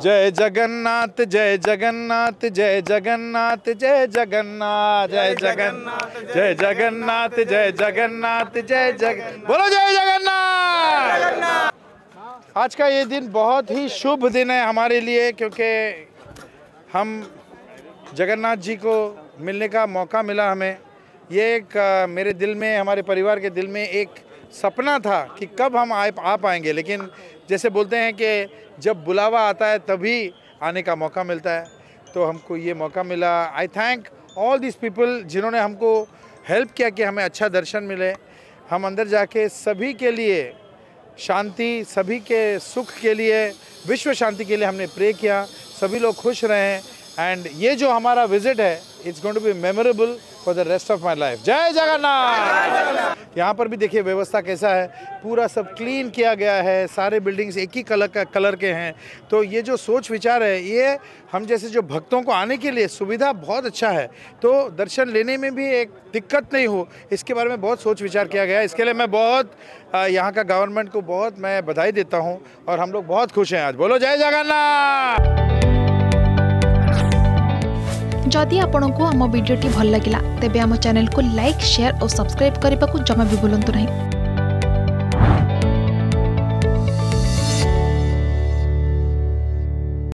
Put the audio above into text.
जय जगन्नाथ जय जगन्नाथ जय जगन्नाथ जय जगन्नाथ जय जगन्नाथ जय जगन्नाथ जय जगन्नाथ जय जगन्नाथ बोलो जय जगन्नाथ। आज का ये दिन बहुत ही शुभ दिन है हमारे लिए, क्योंकि हम जगन्नाथ जी को मिलने का मौका मिला हमें। ये एक मेरे दिल में, हमारे परिवार के दिल में एक सपना था कि कब हम आ पाएंगे, लेकिन जैसे बोलते हैं कि जब बुलावा आता है तभी आने का मौका मिलता है, तो हमको ये मौका मिला। I thank all this people जिन्होंने हमको हेल्प किया कि हमें अच्छा दर्शन मिले। हम अंदर जाके सभी के लिए शांति, सभी के सुख के लिए, विश्व शांति के लिए हमने प्रे किया, सभी लोग खुश रहें। एंड ये जो हमारा विजिट है, it's going to be memorable for the rest of my life. जय जगन्नाथ। यहाँ पर भी देखिए व्यवस्था कैसा है, पूरा सब क्लीन किया गया है, सारे बिल्डिंग्स एक ही कलर के हैं। तो ये जो सोच विचार है, ये हम जैसे जो भक्तों को आने के लिए सुविधा बहुत अच्छा है, तो दर्शन लेने में भी एक दिक्कत नहीं हो, इसके बारे में बहुत सोच विचार किया गया है। इसके लिए मैं बहुत यहाँ का गवर्नमेंट को बहुत मैं बधाई देता हूँ और हम लोग बहुत खुश हैं आज। बोलो जय जगन्नाथ। जदि आपंक आम भिड्टे भल लगा तेब आम चैनल को लाइक, शेयर और सब्सक्राइब करने को जमा भी भूलु नहीं।